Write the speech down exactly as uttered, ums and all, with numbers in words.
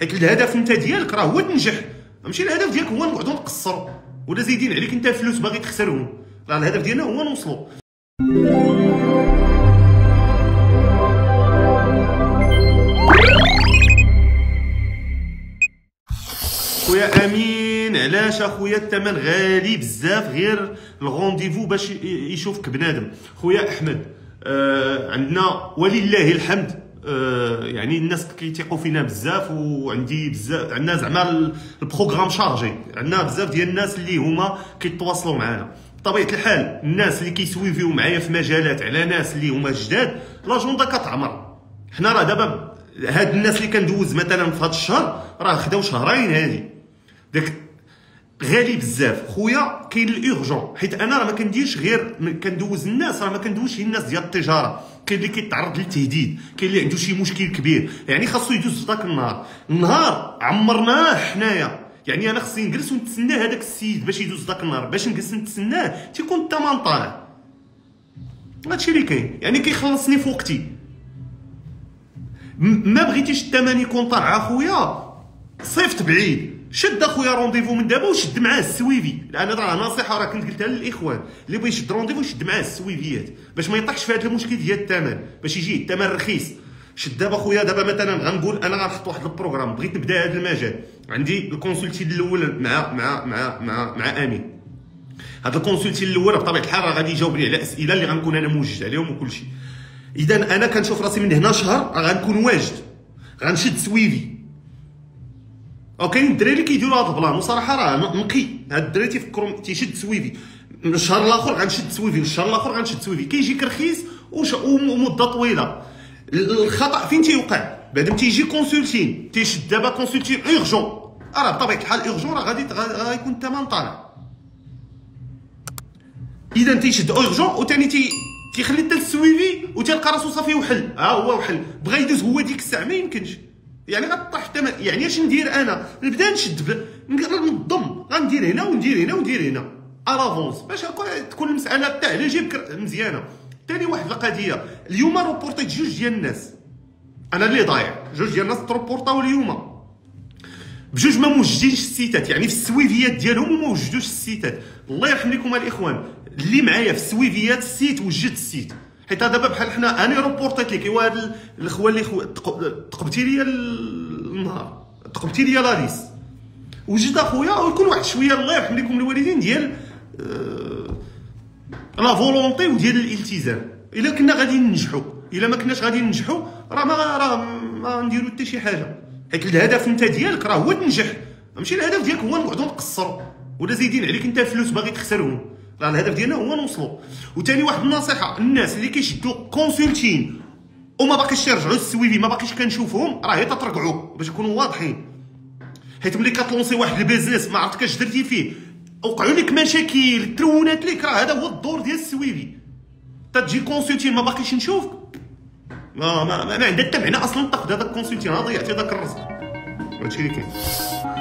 حيت الهدف انت ديالك راه هو تنجح، ماشي الهدف ديالك هو نقعدو نقصرو ولا زايدين عليك انت الفلوس باغي تخسرهم، راه الهدف ديالنا هو نوصلو. خويا امين علاش اخويا الثمن غالي بزاف غير الغونديفو باش يشوفك بنادم؟ خويا احمد آه عندنا ولله الحمد آه يعني الناس كيثيقوا فينا بزاف، وعندي بزاف عندنا زعما البروغرام شارجي، عندنا بزاف ديال الناس اللي هما كيتواصلوا معنا. بطبيعه الحال الناس اللي كيسويفيو معايا في مجالات على ناس اللي هما جداد لاجوندا كتعمر. حنا راه دابا هاد الناس اللي كندوز مثلا في هاد الشهر راه خداو شهرين هادي، داك غالي بزاف. خويا كاين الاورجون، حيت انا راه ما كنديرش غير كندوز الناس، راه ما كندوزش غير الناس ديال التجاره، كاين اللي كيتعرض للتهديد، كاين اللي عنده شي مشكل كبير، يعني خاصو يدوز في ذاك النهار، النهار عمرناه حنايا، يعني انا خصني نجلس ونتسنى هذاك السيد باش يدوز ذاك النهار، باش نجلس نتسناه تيكون الثمن طالع. هادشي اللي كاين، يعني كيخلصني في وقتي. ما بغيتيش الثمن يكون طالع اخويا صيفط بعيد، شد اخويا رونديفو من دابا وشد معاه السويفي، لان راه نصيحه راه كنت قلتها للاخوان اللي بغى يشد رونديفو يشد معاه السويفيات باش ما يطيحش في هذا المشكل ديال الثمن، باش يجي الثمن رخيص. شد دابا اخويا، دابا مثلا غنقول انا غنحط واحد البروغرام، بغيت نبدا هذا المجال، عندي الكونسلتي الاول مع مع مع مع مع امين. هذا الكونسلتي الاول بطبيعه الحال راه غادي يجاوبني على اسئله اللي غنكون انا موجد عليهم وكلشي. اذا انا كنشوف راسي من هنا شهر غنكون واجد، غنشد سويفي. وكاين الدراري كيديروا هذا البلان وصراحه راه نقي، هاد الدراري تيفكروا تيشد سويفي، الشهر الاخر غنشد سويفي والشهر الاخر غنشد سويفي، كيجيك رخيص ومده طويله. الخطا فين تيوقع؟ بعد ما تيجي كونسلتين تيشد دابا كونسلتين اورجون، راه بطبيعه الحال اورجون راه غادي غيكون الثمن طالع، اذا تيشد اورجون وثاني تي تيخلي حتى السويفي وتلقى راسو صافي وحل، ها هو وحل، بغا يدوز هو ديك الساعه ما يمكنش، يعني غطيح الثمن. يعني اش ندير انا؟ نبدا نشد نضم، غندير هنا وندير هنا وندير هنا الافونس باش تكون المساله تاع على جيبك مزيانه. ثاني واحد القضيه اليوم روبورتيت جوج ديال الناس، انا اللي ضايع، جوج ديال الناس تروبورطاو اليوم بجوج ما موجدينش السيتات، يعني في السويفيات ديالهم وما وجدوش السيتات. الله يرحم لكم الاخوان اللي معايا في السويفيات السيت وجدت السيت، حيت دابا بحال حنا انا روبورتيت لك ايوا هاد الاخوه اللي تقبتي ليا النهار تقبتي ليا لاريس وجد اخويا، ويكون واحد شويه الله يرحم لكم الوالدين ديال آه... لا فولونتي وديال الالتزام. الا كنا غادي ننجحوا، الا ما كناش غادي ننجحوا راه ما راه ما نديروا حتى شي حاجه، حيت الهدف انت ديالك راه هو تنجح، ماشي الهدف ديالك هو نقعدوا نقصروا ولا زايدين عليك انت الفلوس باغي تخسرهم، راه الهدف ديالنا هو نوصلوا. وثاني واحد النصيحه، الناس اللي كيشدوا كونسلتين وما باقيش يرجعوا للسويفي، ما باقيش كنشوفهم، راه حتى ترقعوا باش نكونوا واضحين، حيت ملي كتلونسي واحد البيزنس ما عرفتكش درتي فيه وقعوا لك مشاكل ترونات لك، راه هذا هو الدور ديال السويفي. تتجي كونسلتين ما باقيش نشوفك، ما ما, ما عندها حتى معنى اصلا تاخذ هذاك كونسلتين، ضيعتي هذاك الرزق. هادشي اللي كاين.